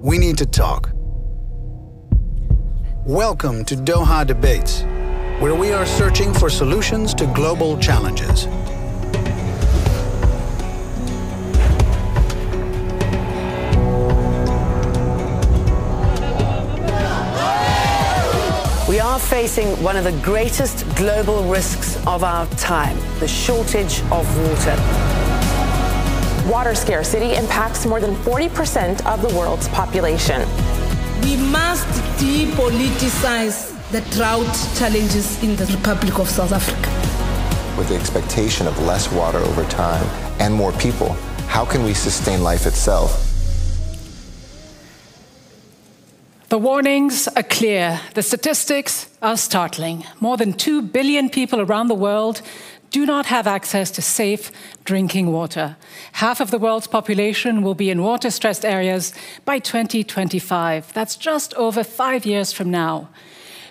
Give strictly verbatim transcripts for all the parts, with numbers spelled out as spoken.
We need to talk. Welcome to Doha Debates, where we are searching for solutions to global challenges. We are facing one of the greatest global risks of our time, the shortage of water. Water scarcity impacts more than forty percent of the world's population. We must depoliticize the drought challenges in the Republic of South Africa. With the expectation of less water over time and more people, how can we sustain life itself? The warnings are clear. The statistics are startling. More than two billion people around the world do not have access to safe drinking water. Half of the world's population will be in water-stressed areas by twenty twenty-five. That's just over five years from now.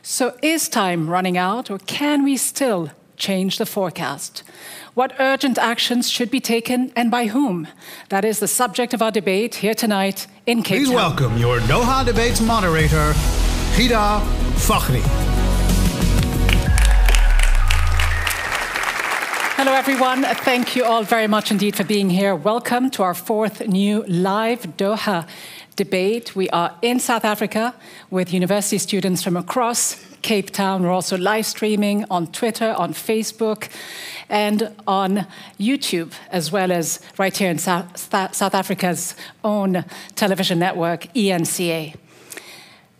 So is time running out, or can we still change the forecast? What urgent actions should be taken, and by whom? That is the subject of our debate here tonight in Cape Town. Please welcome your Doha Debates moderator, Ghida Fakhry. Hello, everyone. Thank you all very much indeed for being here. Welcome to our fourth new live Doha debate. We are in South Africa with university students from across Cape Town. We're also live streaming on Twitter, on Facebook, and on YouTube, as well as right here in South, South Africa's own television network, E N C A.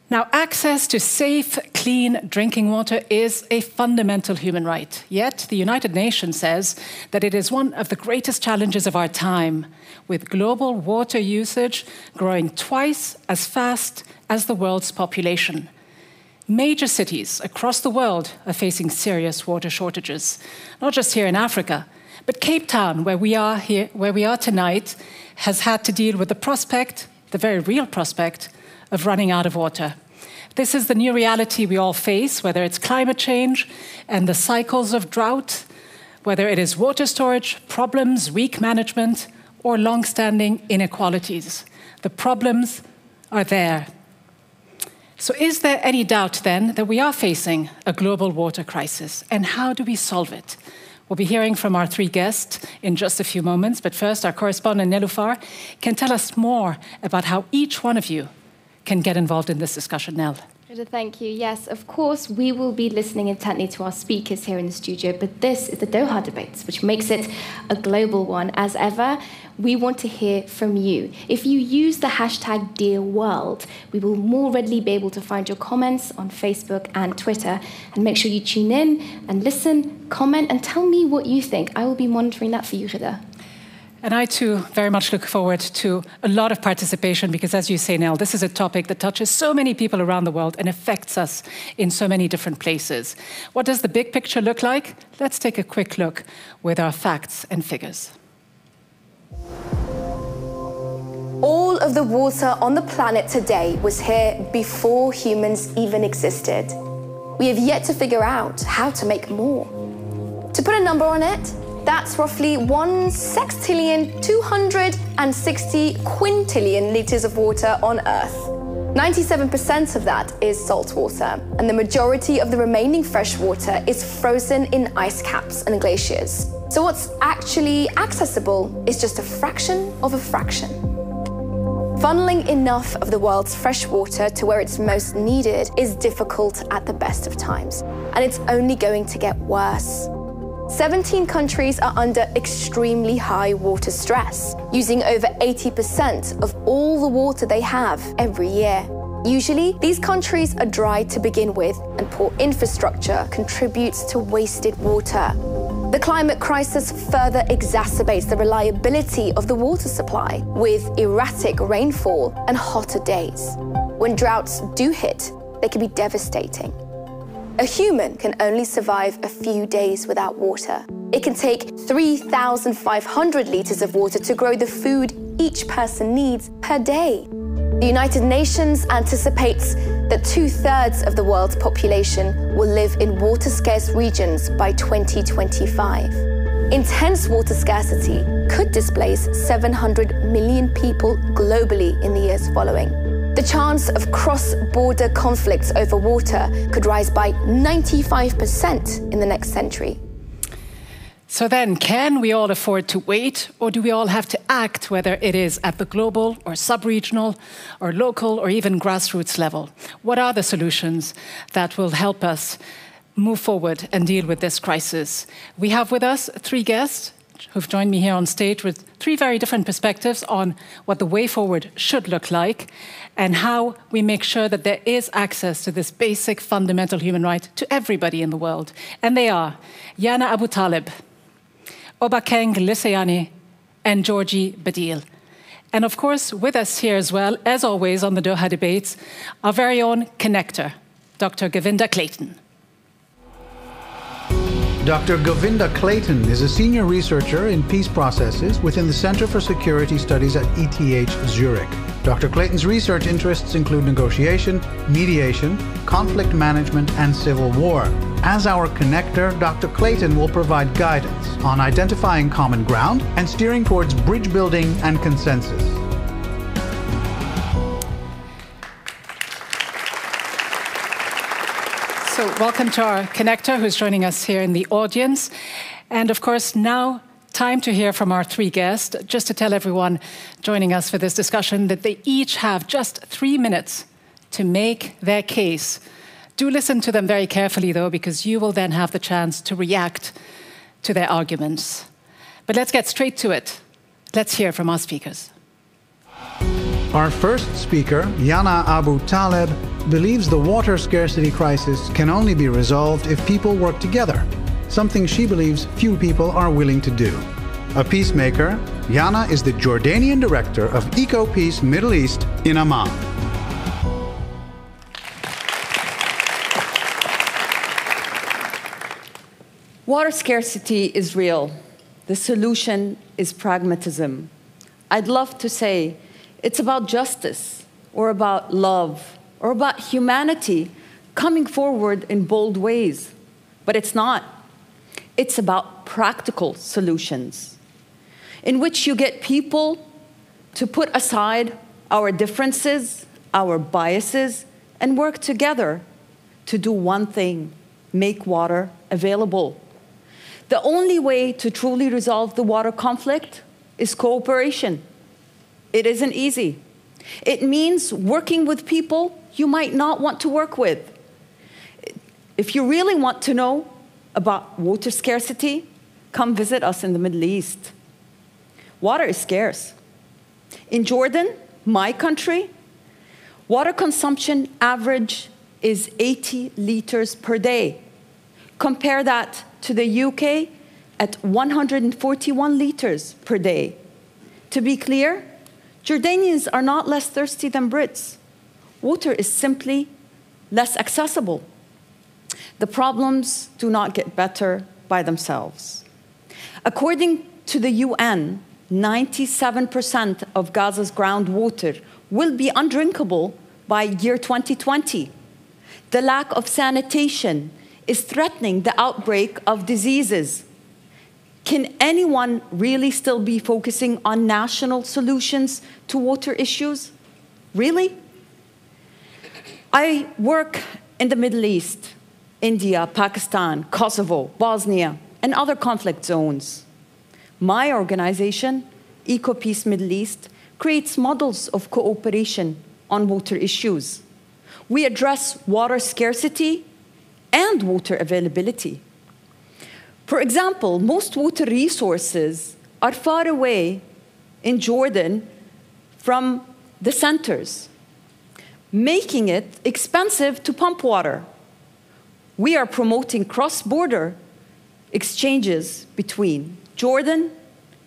Now, access to safe, clean drinking water is a fundamental human right. Yet, the United Nations says that it is one of the greatest challenges of our time, with global water usage growing twice as fast as the world's population. Major cities across the world are facing serious water shortages, not just here in Africa, but Cape Town, where we are here, where we are tonight, has had to deal with the prospect, the very real prospect, of running out of water. This is the new reality we all face, whether it's climate change and the cycles of drought, whether it is water storage problems, weak management, or long-standing inequalities. The problems are there. So is there any doubt then that we are facing a global water crisis, and how do we solve it? We'll be hearing from our three guests in just a few moments, but first our correspondent Nelufar can tell us more about how each one of you can get involved in this discussion, Nell. Thank you. Yes, of course, we will be listening intently to our speakers here in the studio, but this is the Doha Debates, which makes it a global one. As ever, we want to hear from you. If you use the hashtag Dear World, we will more readily be able to find your comments on Facebook and Twitter. And make sure you tune in and listen, comment, and tell me what you think. I will be monitoring that for you, Ghida. And I, too, very much look forward to a lot of participation because, as you say, Nell, this is a topic that touches so many people around the world and affects us in so many different places. What does the big picture look like? Let's take a quick look with our facts and figures. All of the water on the planet today was here before humans even existed. We have yet to figure out how to make more. To put a number on it, that's roughly one sextillion, two hundred sixty quintillion litres of water on Earth. ninety-seven percent of that is salt water, and the majority of the remaining fresh water is frozen in ice caps and glaciers. So what's actually accessible is just a fraction of a fraction. Funneling enough of the world's fresh water to where it's most needed is difficult at the best of times, and it's only going to get worse. seventeen countries are under extremely high water stress, using over eighty percent of all the water they have every year. Usually, these countries are dry to begin with, and poor infrastructure contributes to wasted water. The climate crisis further exacerbates the reliability of the water supply, with erratic rainfall and hotter days. When droughts do hit, they can be devastating. A human can only survive a few days without water. It can take three thousand five hundred litres of water to grow the food each person needs per day. The United Nations anticipates that two-thirds of the world's population will live in water-scarce regions by twenty twenty-five. Intense water scarcity could displace seven hundred million people globally in the years following. The chance of cross-border conflicts over water could rise by ninety-five percent in the next century. So then, can we all afford to wait, or do we all have to act, whether it is at the global or sub-regional or local or even grassroots level? What are the solutions that will help us move forward and deal with this crisis? We have with us three guests who've joined me here on stage with three very different perspectives on what the way forward should look like and how we make sure that there is access to this basic fundamental human right to everybody in the world. And they are Yana Abu-Taleb, Obakeng Leseyane, and Georgie Badiel. And of course, with us here as well, as always on the Doha Debates, our very own connector, Doctor Govinda Clayton. Doctor Govinda Clayton is a senior researcher in peace processes within the Center for Security Studies at E T H Zurich. Doctor Clayton's research interests include negotiation, mediation, conflict management, and civil war. As our connector, Doctor Clayton will provide guidance on identifying common ground and steering towards bridge building and consensus. So welcome to our connector who's joining us here in the audience. And of course, now time to hear from our three guests, just to tell everyone joining us for this discussion that they each have just three minutes to make their case. Do listen to them very carefully, though, because you will then have the chance to react to their arguments. But let's get straight to it. Let's hear from our speakers. Our first speaker, Yana Abu-Taleb, believes the water scarcity crisis can only be resolved if people work together, something she believes few people are willing to do. A peacemaker, Yana is the Jordanian director of EcoPeace Middle East in Amman. Water scarcity is real. The solution is pragmatism. I'd love to say it's about justice or about love or about humanity coming forward in bold ways. But it's not. It's about practical solutions in which you get people to put aside our differences, our biases, and work together to do one thing: make water available. The only way to truly resolve the water conflict is cooperation. It isn't easy. It means working with people you might not want to work with. If you really want to know about water scarcity, come visit us in the Middle East. Water is scarce. In Jordan, my country, water consumption average is eighty liters per day. Compare that to the U K at one hundred forty-one liters per day. To be clear, Jordanians are not less thirsty than Brits. Water is simply less accessible. The problems do not get better by themselves. According to the U N, ninety-seven percent of Gaza's groundwater will be undrinkable by year twenty twenty. The lack of sanitation is threatening the outbreak of diseases. Can anyone really still be focusing on national solutions to water issues? Really? I work in the Middle East, India, Pakistan, Kosovo, Bosnia, and other conflict zones. My organization, EcoPeace Middle East, creates models of cooperation on water issues. We address water scarcity and water availability. For example, most water resources are far away in Jordan from the centers, making it expensive to pump water. We are promoting cross-border exchanges between Jordan,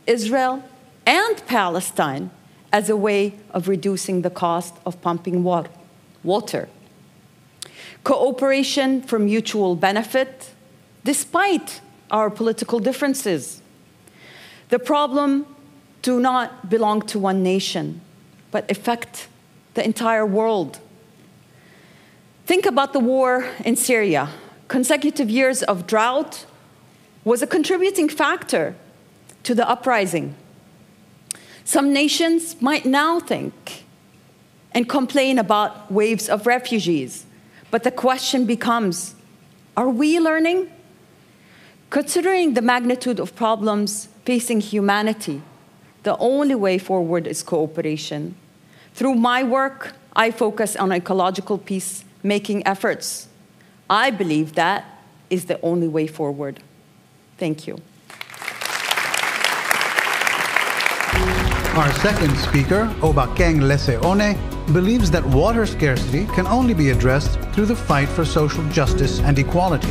Israel, and Palestine as a way of reducing the cost of pumping water. Cooperation for mutual benefit, despite our political differences. The problem do not belong to one nation, but affect the entire world. Think about the war in Syria. Consecutive years of drought was a contributing factor to the uprising. Some nations might now think and complain about waves of refugees. But the question becomes, are we learning? Considering the magnitude of problems facing humanity, the only way forward is cooperation. Through my work, I focus on ecological peace-making efforts. I believe that is the only way forward. Thank you. Our second speaker, Obakeng Leseyane, believes that water scarcity can only be addressed through the fight for social justice and equality.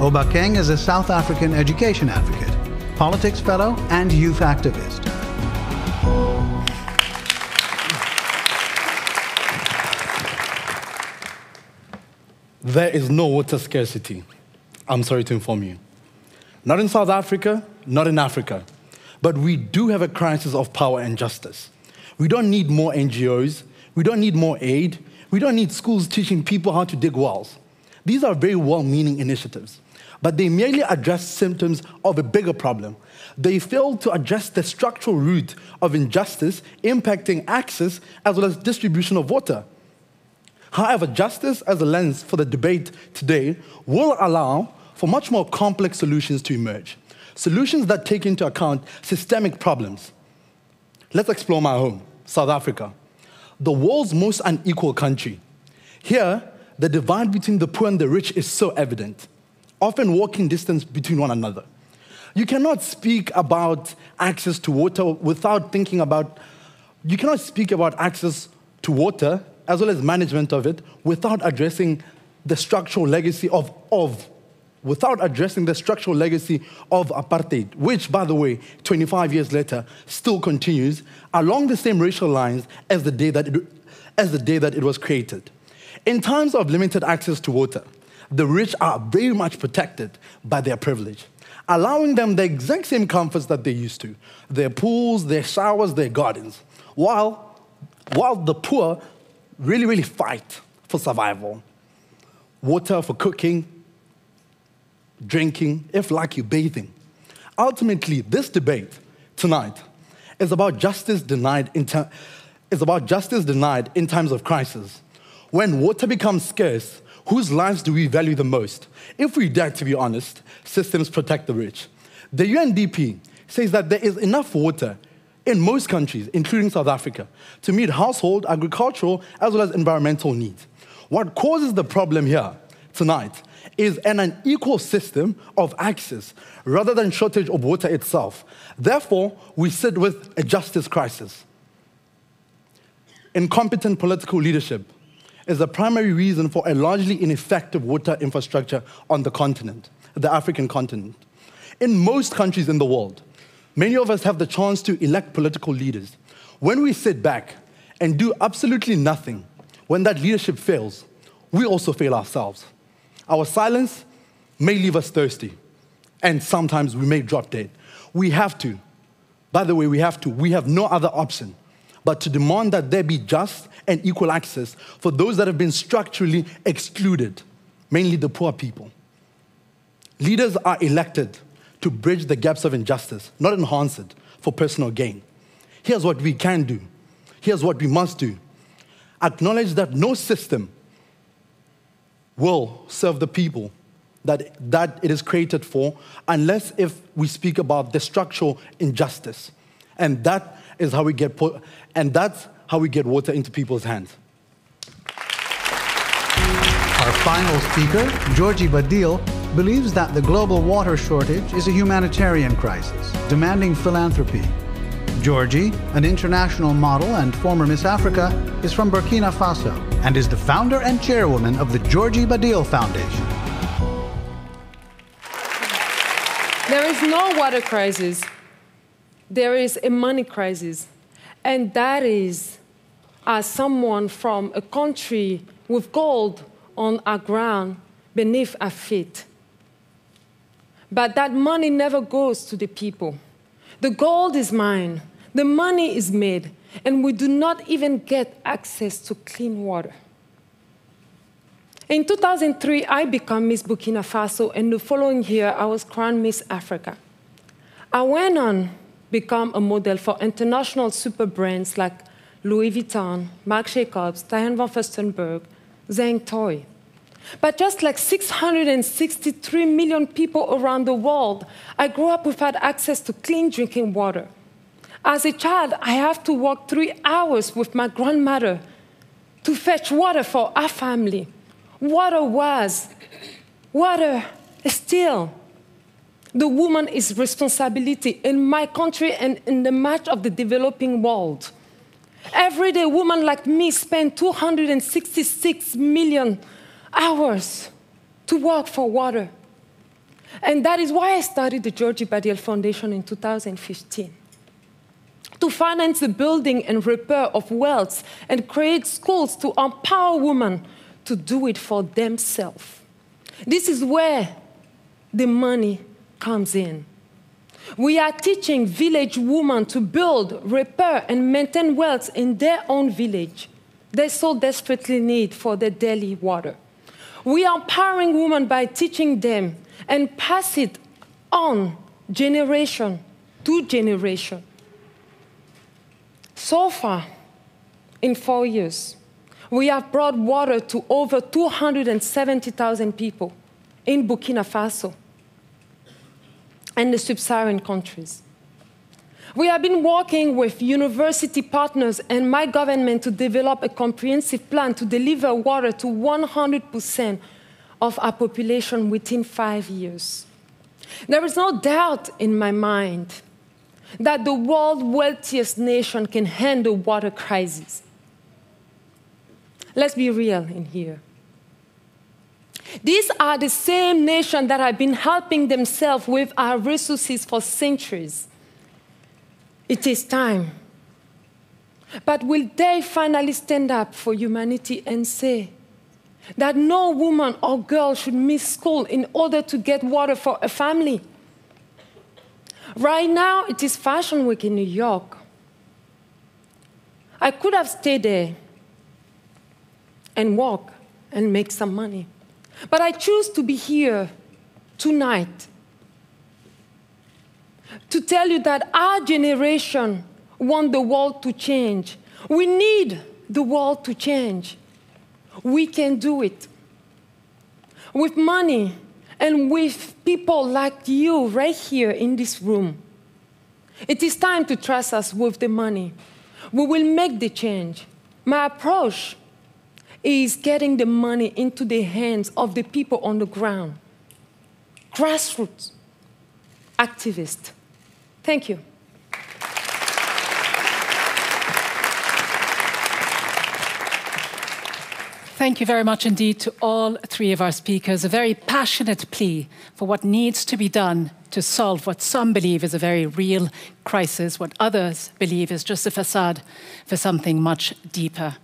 Obakeng is a South African education advocate, politics fellow, and youth activist. There is no water scarcity, I'm sorry to inform you. Not in South Africa, not in Africa. But we do have a crisis of power and justice. We don't need more N G Os, we don't need more aid, we don't need schools teaching people how to dig wells. These are very well-meaning initiatives, but they merely address symptoms of a bigger problem. They fail to address the structural root of injustice impacting access as well as distribution of water. However, justice as a lens for the debate today will allow for much more complex solutions to emerge. Solutions that take into account systemic problems. Let's explore my home, South Africa, the world's most unequal country. Here, the divide between the poor and the rich is so evident, often walking distance between one another. You cannot speak about access to water without thinking about, you cannot speak about access to water as well as management of it without addressing the structural legacy of, of without addressing the structural legacy of apartheid, which, by the way, twenty-five years later, still continues along the same racial lines as the day that it, as the day that it was created. In times of limited access to water, the rich are very much protected by their privilege, allowing them the exact same comforts that they used to, their pools, their showers, their gardens, while, while the poor really, really fight for survival. Water for cooking, drinking, if lucky, bathing. Ultimately, this debate tonight is about justice denied in, is about justice denied in times of crisis. When water becomes scarce, whose lives do we value the most? If we dare to be honest, systems protect the rich. The U N D P says that there is enough water in most countries, including South Africa, to meet household, agricultural, as well as environmental needs. What causes the problem here tonight is an unequal system of access rather than shortage of water itself. Therefore, we sit with a justice crisis. Incompetent political leadership is the primary reason for a largely ineffective water infrastructure on the continent, the African continent. In most countries in the world, many of us have the chance to elect political leaders. When we sit back and do absolutely nothing, when that leadership fails, we also fail ourselves. Our silence may leave us thirsty, and sometimes we may drop dead. We have to, by the way, we have to, we have no other option but to demand that there be just and equal access for those that have been structurally excluded, mainly the poor people. Leaders are elected to bridge the gaps of injustice, not enhance it for personal gain. Here's what we can do. Here's what we must do. Acknowledge that no system will serve the people that, that it is created for, unless if we speak about the structural injustice. And that is how we get, and that's how we get water into people's hands. Our final speaker, Georgie Badiel, believes that the global water shortage is a humanitarian crisis, demanding philanthropy. Georgie, an international model and former Miss Africa, is from Burkina Faso and is the founder and chairwoman of the Georgie Badiel Foundation. There is no water crisis. There is a money crisis. And that is, as someone from a country with gold on our ground beneath our feet. But that money never goes to the people. The gold is mine. The money is made, and we do not even get access to clean water. In two thousand three, I became Miss Burkina Faso, and the following year, I was crowned Miss Africa. I went on to become a model for international super brands like Louis Vuitton, Marc Jacobs, Diane von Furstenberg, Zhang Toy. But just like six hundred sixty-three million people around the world, I grew up without access to clean drinking water. As a child, I have to walk three hours with my grandmother to fetch water for our family. Water was, water is still the woman's responsibility in my country and in the much of the developing world. Everyday women like me spend two hundred sixty-six million hours to work for water. And that is why I started the Georgie Badiel Foundation in two thousand fifteen. To finance the building and repair of wells and create schools to empower women to do it for themselves. This is where the money comes in. We are teaching village women to build, repair, and maintain wells in their own village they so desperately need for their daily water. We are empowering women by teaching them and pass it on generation to generation. So far, in four years, we have brought water to over two hundred seventy thousand people in Burkina Faso and the sub-Saharan countries. We have been working with university partners and my government to develop a comprehensive plan to deliver water to one hundred percent of our population within five years. There is no doubt in my mind that the world's wealthiest nation can handle water crises. Let's be real in here. These are the same nations that have been helping themselves with our resources for centuries. It is time. But will they finally stand up for humanity and say that no woman or girl should miss school in order to get water for a family? Right now, it is Fashion Week in New York. I could have stayed there and walk and make some money. But I choose to be here tonight to tell you that our generation wants the world to change. We need the world to change. We can do it. With money and with people like you right here in this room. It is time to trust us with the money. We will make the change. My approach is getting the money into the hands of the people on the ground. Grassroots activists. Thank you. Thank you very much indeed to all three of our speakers. A very passionate plea for what needs to be done to solve what some believe is a very real crisis, what others believe is just a facade for something much deeper.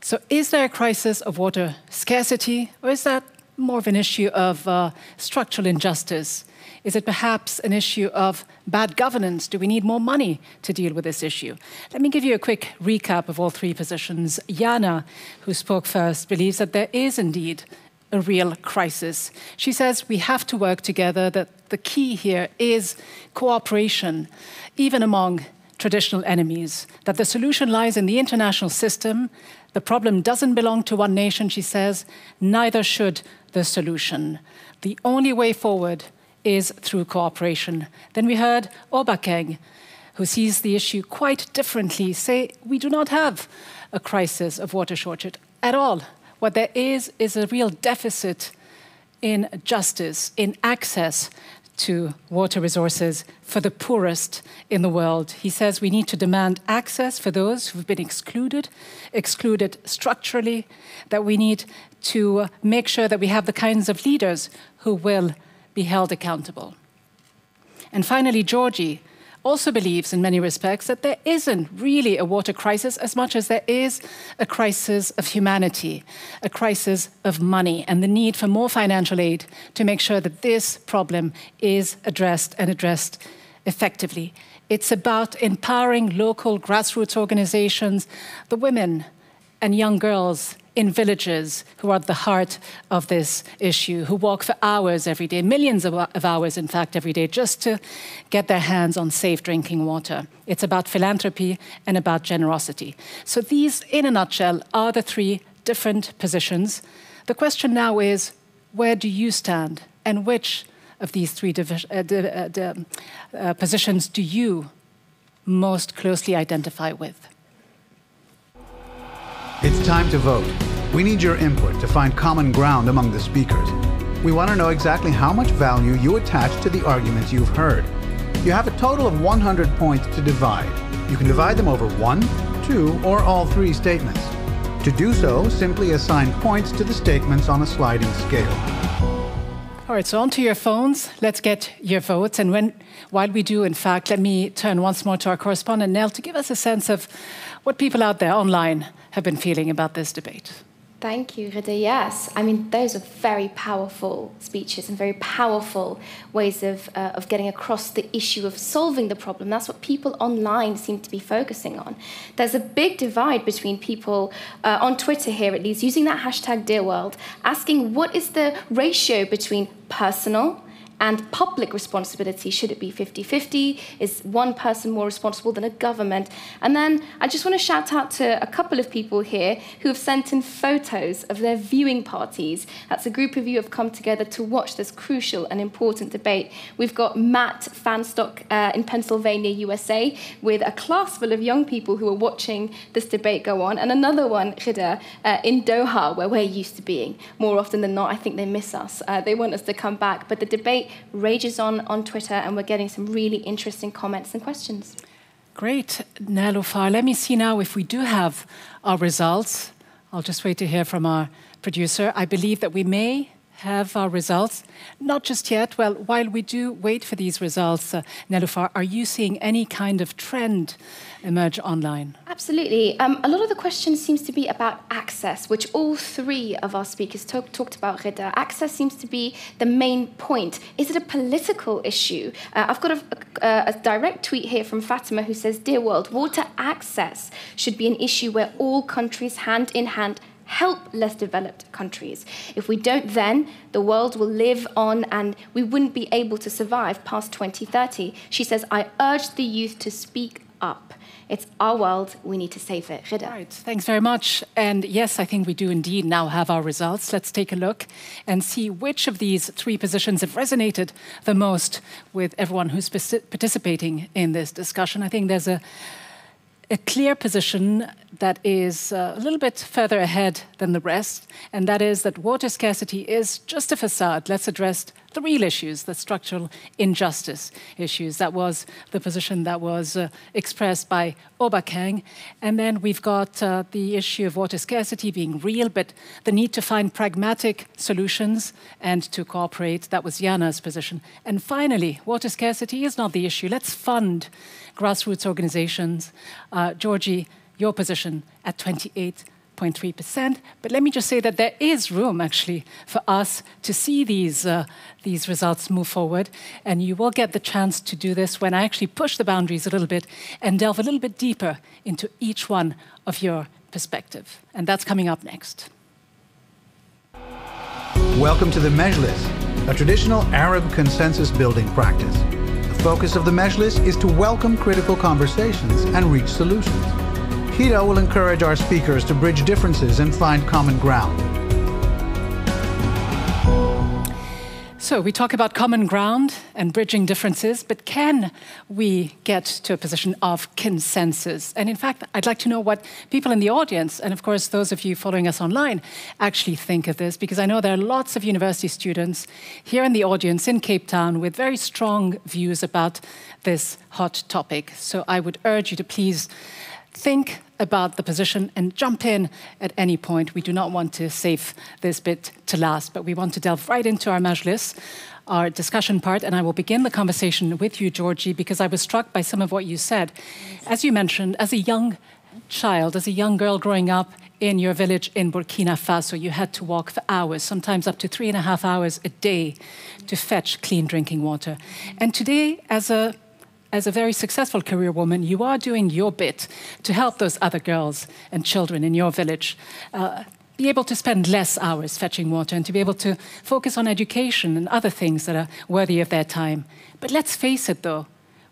So is there a crisis of water scarcity, or is that more of an issue of uh, structural injustice? Is it perhaps an issue of bad governance? Do we need more money to deal with this issue? Let me give you a quick recap of all three positions. Yana, who spoke first, believes that there is indeed a real crisis. She says we have to work together, that the key here is cooperation, even among traditional enemies, that the solution lies in the international system. The problem doesn't belong to one nation, she says, neither should the solution. The only way forward is through cooperation. Then we heard Obakeng, who sees the issue quite differently, say we do not have a crisis of water shortage at all. What there is is a real deficit in justice, in access to water resources for the poorest in the world. He says we need to demand access for those who've been excluded, excluded structurally, that we need to make sure that we have the kinds of leaders who will be held accountable. And finally, Georgie also believes in many respects that there isn't really a water crisis as much as there is a crisis of humanity, a crisis of money, and the need for more financial aid to make sure that this problem is addressed and addressed effectively. It's about empowering local grassroots organizations, the women and young girls in villages who are at the heart of this issue, who walk for hours every day, millions of hours, in fact, every day, just to get their hands on safe drinking water. It's about philanthropy and about generosity. So these, in a nutshell, are the three different positions. The question now is, where do you stand, and which of these three uh, uh, uh, positions do you most closely identify with? It's time to vote. We need your input to find common ground among the speakers. We want to know exactly how much value you attach to the arguments you've heard. You have a total of one hundred points to divide. You can divide them over one, two, or all three statements. To do so, simply assign points to the statements on a sliding scale. All right, so onto your phones. Let's get your votes. And when, while we do, in fact, let me turn once more to our correspondent, Nell, to give us a sense of what people out there online have been feeling about this debate. Thank you, Ghida. Yes, I mean, those are very powerful speeches and very powerful ways of, uh, of getting across the issue of solving the problem. That's what people online seem to be focusing on. There's a big divide between people uh, on Twitter here, at least, using that hashtag DearWorld, asking what is the ratio between personal and public responsibility. Should it be fifty fifty? Is one person more responsible than a government? And then I just want to shout out to a couple of people here who have sent in photos of their viewing parties. That's a group of you who have come together to watch this crucial and important debate. We've got Matt Fanstock uh, in Pennsylvania, U S A, with a class full of young people who are watching this debate go on. And another one, Ghida, uh, in Doha, where we're used to being. More often than not, I think they miss us. Uh, they want us to come back. But the debate rages on on Twitter, and we're getting some really interesting comments and questions. Great, Nelufar. Let me see now if we do have our results. I'll just wait to hear from our producer. I believe that we may have our results. Not just yet. Well, while we do wait for these results, uh, Nelufar, are you seeing any kind of trend emerge online? Absolutely. Um, a lot of the question seems to be about access, which all three of our speakers talk, talked about, Ghida. Access seems to be the main point. Is it a political issue? Uh, I've got a, a, a direct tweet here from Fatima who says, "Dear world, water access should be an issue where all countries hand in hand help less developed countries. If we don't, then the world will live on and we wouldn't be able to survive past twenty thirty. She says, "I urge the youth to speak up. It's our world. We need to save it." Ghida. Right. Thanks very much. And yes, I think we do indeed now have our results. Let's take a look and see which of these three positions have resonated the most with everyone who's participating in this discussion. I think there's a A clear position that is uh, a little bit further ahead than the rest, and that is that water scarcity is just a facade. Let's address the real issues, the structural injustice issues. That was the position that was uh, expressed by Obakeng. And then we've got uh, the issue of water scarcity being real, but the need to find pragmatic solutions and to cooperate. That was Yana's position. And finally, water scarcity is not the issue. Let's fund grassroots organizations. Uh, Georgie, your position at twenty-eight point three percent. But let me just say that there is room, actually, for us to see these, uh, these results move forward. And you will get the chance to do this when I actually push the boundaries a little bit and delve a little bit deeper into each one of your perspective. And that's coming up next. Welcome to the Majlis, a traditional Arab consensus-building practice. The focus of the Majlis is to welcome critical conversations and reach solutions. Ghida will encourage our speakers to bridge differences and find common ground. So we talk about common ground and bridging differences, but can we get to a position of consensus? And in fact, I'd like to know what people in the audience, and of course those of you following us online, actually think of this, because I know there are lots of university students here in the audience in Cape Town with very strong views about this hot topic. So I would urge you to please think about the position and jump in at any point. We do not want to save this bit to last, but we want to delve right into our majlis, our discussion part, and I will begin the conversation with you, Georgie, because I was struck by some of what you said. As you mentioned, as a young child, as a young girl growing up in your village in Burkina Faso, you had to walk for hours, sometimes up to three and a half hours a day, to fetch clean drinking water. And today, as a As a very successful career woman, you are doing your bit to help those other girls and children in your village. Uh, be able to spend less hours fetching water and to be able to focus on education and other things that are worthy of their time. But let's face it, though,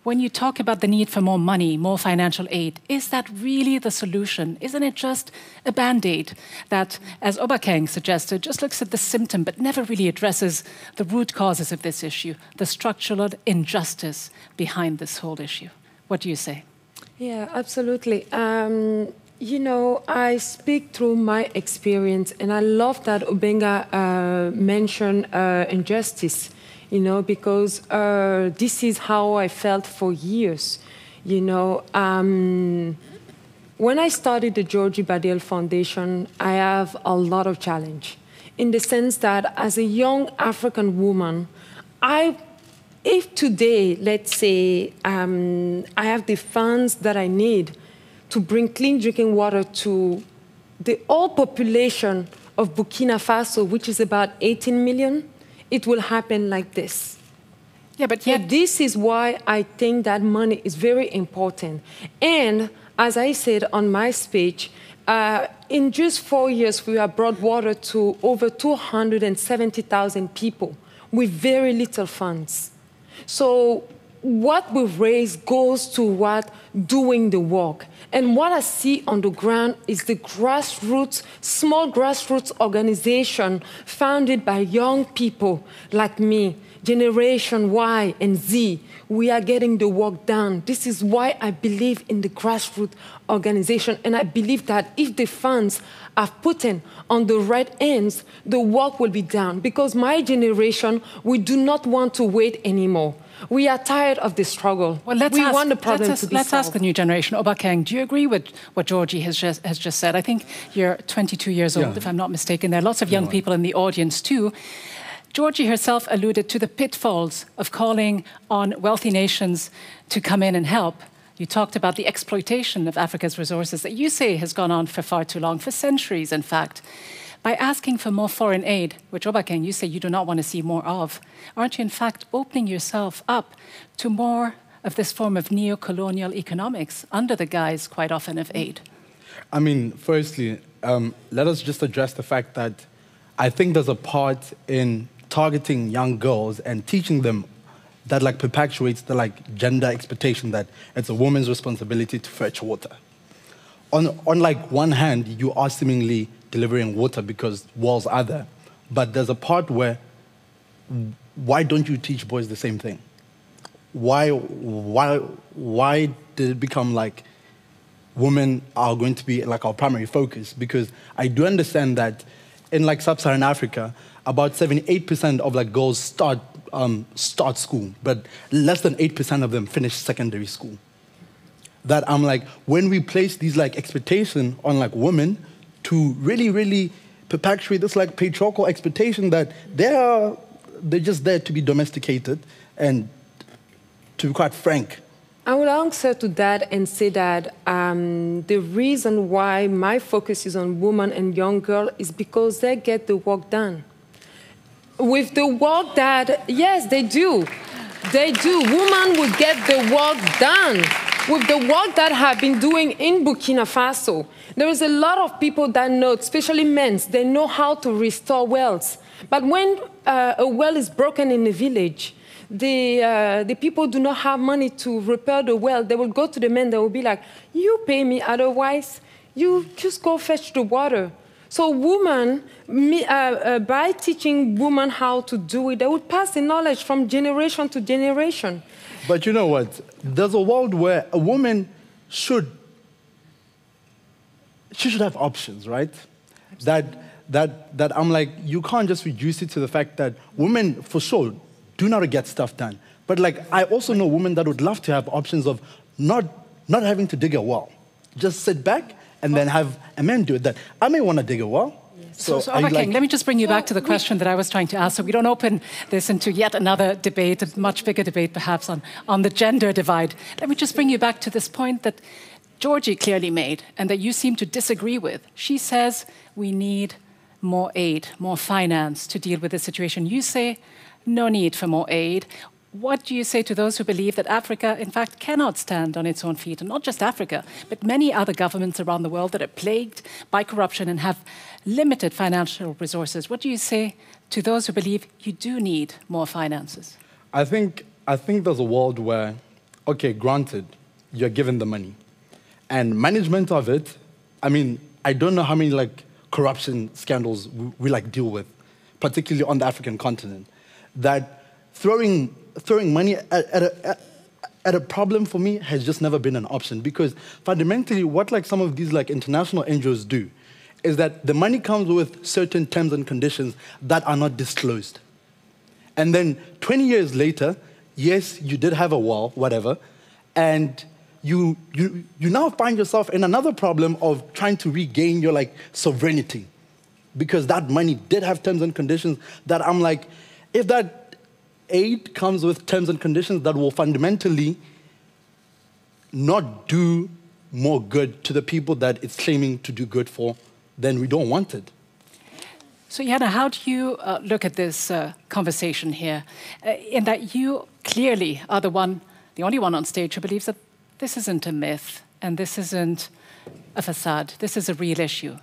when you talk about the need for more money, more financial aid, is that really the solution? Isn't it just a Band-Aid that, as Obakeng suggested, just looks at the symptom but never really addresses the root causes of this issue, the structural injustice behind this whole issue? What do you say? Yeah, absolutely. Um, you know, I speak through my experience, and I love that Obenga uh, mentioned uh, injustice, you know, because uh, this is how I felt for years, you know. Um, when I started the Georgie Badiel Foundation, I have a lot of challenge in the sense that as a young African woman, I if today, let's say, um, I have the funds that I need to bring clean drinking water to the whole population of Burkina Faso, which is about eighteen million, it will happen like this. Yeah, but yet, yeah, this is why I think that money is very important. And as I said on my speech, uh, in just four years, we have brought water to over two hundred seventy thousand people with very little funds. So what we raise goes to what doing the work. And what I see on the ground is the grassroots, small grassroots organization founded by young people like me, Generation Y and Z. We are getting the work done. This is why I believe in the grassroots organization. And I believe that if the funds are put in on the right ends, the work will be done. Because my generation, we do not want to wait anymore. We are tired of the struggle. Well, let's we ask, want the problem let's, to be let's solved. Ask the new generation. Obakeng, do you agree with what Georgie has just, has just said? I think you're twenty-two years old, yeah, if I'm not mistaken. There are lots of young no. people in the audience, too. Georgie herself alluded to the pitfalls of calling on wealthy nations to come in and help. You talked about the exploitation of Africa's resources that you say has gone on for far too long, for centuries, in fact. By asking for more foreign aid, which, Obakeng, you say you do not want to see more of, aren't you, in fact, opening yourself up to more of this form of neo-colonial economics under the guise, quite often, of aid? I mean, firstly, um, let us just address the fact that I think there's a part in targeting young girls and teaching them that like perpetuates the like gender expectation that it's a woman's responsibility to fetch water. On, on like one hand, you are seemingly delivering water because walls are there, but there's a part where why don't you teach boys the same thing? Why, why, why did it become like women are going to be like our primary focus? Because I do understand that in like sub-Saharan Africa, about seventy-eight percent of like girls start, um, start school, but less than eight percent of them finish secondary school. That I'm like, when we place these like expectation on like women to really, really perpetuate this like patriarchal expectation that they're, they're just there to be domesticated, and to be quite frank. I will answer to that and say that um, the reason why my focus is on women and young girls is because they get the work done. With the work that, yes, they do. They do. Women will get the work done. With the work that have been doing in Burkina Faso, there is a lot of people that know, especially men, they know how to restore wells. But when uh, a well is broken in a village, The, uh, the people do not have money to repair the well, they will go to the men, they will be like, you pay me, otherwise you just go fetch the water. So women, me, uh, uh, by teaching women how to do it, they will pass the knowledge from generation to generation. But you know what? There's a world where a woman should, she should have options, right? That, that, that I'm like, you can't just reduce it to the fact that women, for sure, do not get stuff done. But like, I also know women that would love to have options of not, not having to dig a well. Just sit back and then have a man do it. That I may want to dig a well. Yes. So, so, so Obakeng, like, let me just bring you so back to the question we, that I was trying to ask, so we don't open this into yet another debate, a much bigger debate perhaps on, on the gender divide. Let me just bring you back to this point that Georgie clearly made and that you seem to disagree with. She says we need more aid, more finance to deal with the situation. You say, no need for more aid. what do you say to those who believe that Africa, in fact, cannot stand on its own feet? And not just Africa, but many other governments around the world that are plagued by corruption and have limited financial resources. What do you say to those who believe you do need more finances? I think, I think there's a world where, okay, granted, you're given the money. And management of it, I mean, I don't know how many like corruption scandals we, we like deal with, particularly on the African continent, that throwing, throwing money at, at, a, at a problem for me has just never been an option, because fundamentally what like some of these like international N G Os do is that the money comes with certain terms and conditions that are not disclosed. And then twenty years later, yes, you did have a wall, whatever, and You, you, you now find yourself in another problem of trying to regain your like sovereignty, because that money did have terms and conditions that I'm like, if that aid comes with terms and conditions that will fundamentally not do more good to the people that it's claiming to do good for, then we don't want it. So, Yana, how do you uh, look at this uh, conversation here, uh, in that you clearly are the one, the only one on stage who believes that this isn't a myth, and this isn't a facade. This is a real issue,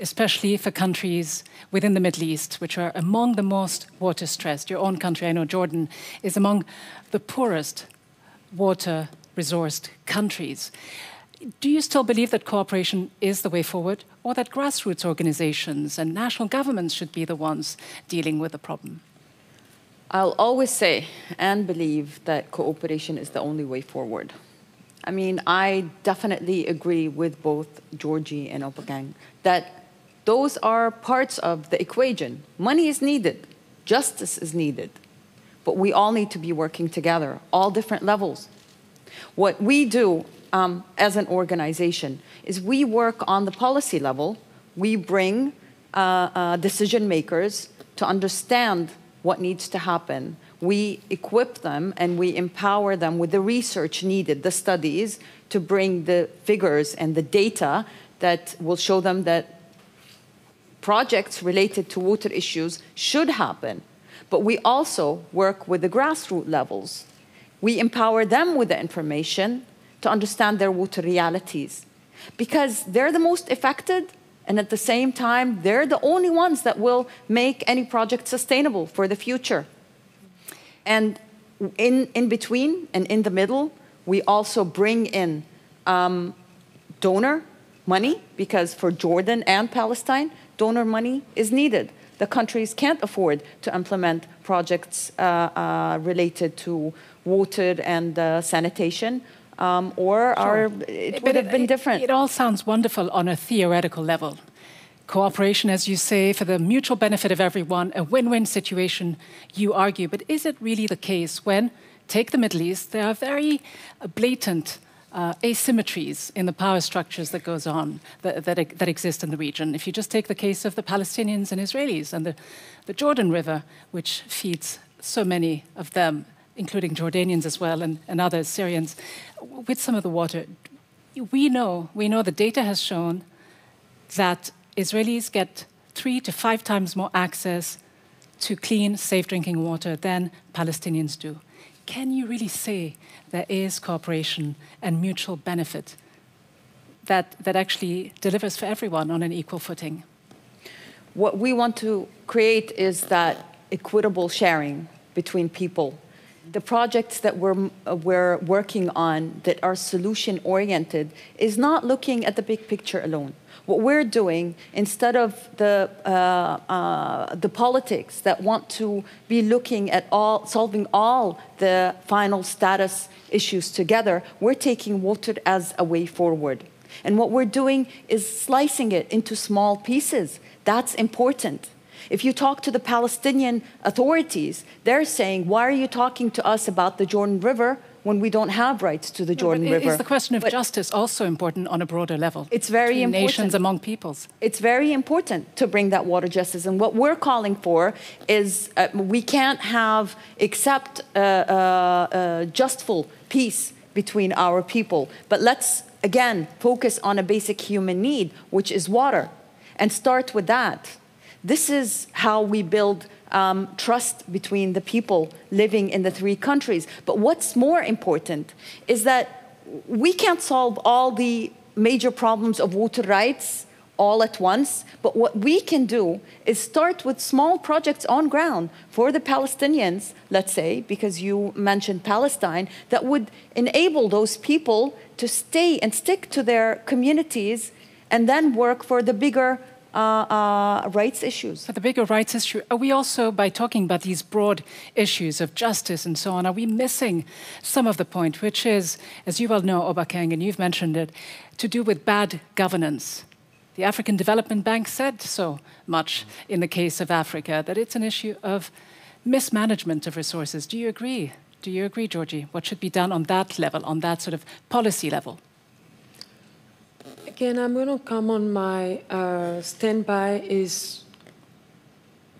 especially for countries within the Middle East, which are among the most water-stressed. Your own country, I know Jordan, is among the poorest water-resourced countries. Do you still believe that cooperation is the way forward, or that grassroots organizations and national governments should be the ones dealing with the problem? I'll always say and believe that cooperation is the only way forward. I mean, I definitely agree with both Georgie and Obakeng that those are parts of the equation. Money is needed, justice is needed, but we all need to be working together, all different levels. What we do um, as an organization is we work on the policy level. We bring uh, uh, decision makers to understand what needs to happen. We equip them and we empower them with the research needed, the studies, to bring the figures and the data that will show them that projects related to water issues should happen. But we also work with the grassroots levels. We empower them with the information to understand their water realities, because they're the most affected, and at the same time, they're the only ones that will make any project sustainable for the future. And in, in between and in the middle, we also bring in um, donor money, because for Jordan and Palestine, donor money is needed. The countries can't afford to implement projects uh, uh, related to water and uh, sanitation, um, or sure. our, it would have been different. It all sounds wonderful on a theoretical level. Cooperation, as you say, for the mutual benefit of everyone, a win-win situation, you argue. But is it really the case when, take the Middle East, there are very blatant uh, asymmetries in the power structures that goes on, that, that, that exist in the region? If you just take the case of the Palestinians and Israelis and the, the Jordan River, which feeds so many of them, including Jordanians as well and, and others, Syrians, with some of the water. We know, we know the data has shown that Israelis get three to five times more access to clean, safe drinking water than Palestinians do. Can you really say there is cooperation and mutual benefit that, that actually delivers for everyone on an equal footing? What we want to create is that equitable sharing between people. The projects that we're, we're working on that are solution-oriented is not looking at the big picture alone. What we're doing, instead of the, uh, uh, the politics that want to be looking at all, solving all the final status issues together, we're taking water as a way forward. And what we're doing is slicing it into small pieces. That's important. If you talk to the Palestinian authorities, they're saying, why are you talking to us about the Jordan River when we don't have rights to the Jordan no, River? Is the question of but justice also important on a broader level? It's very important. Nations among peoples. It's very important to bring that water justice. And what we're calling for is uh, we can't have except uh, uh, uh, justful peace between our people. But let's, again, focus on a basic human need, which is water, and start with that. This is how we build um, trust between the people living in the three countries. But what's more important is that we can't solve all the major problems of water rights all at once, but what we can do is start with small projects on ground for the Palestinians, let's say, because you mentioned Palestine, that would enable those people to stay and stick to their communities and then work for the bigger uh, uh, rights issues. For the bigger rights issue, are we also, by talking about these broad issues of justice and so on, are we missing some of the point, which is, as you well know, Obakeng, and you've mentioned it, to do with bad governance? The African Development Bank said so much in the case of Africa, that it's an issue of mismanagement of resources. Do you agree? Do you agree, Georgie? What should be done on that level, on that sort of policy level? Again, I'm going to come on my uh, standby is,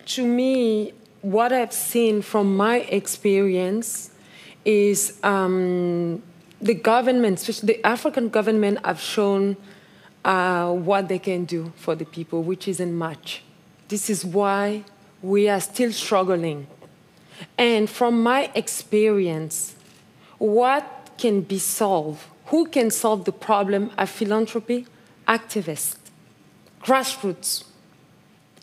to me, what I've seen from my experience is um, the government, especially the African government, have shown Uh, what they can do for the people, which isn't much. This is why we are still struggling. And from my experience, what can be solved? Who can solve the problem of philanthropy? Activists, grassroots.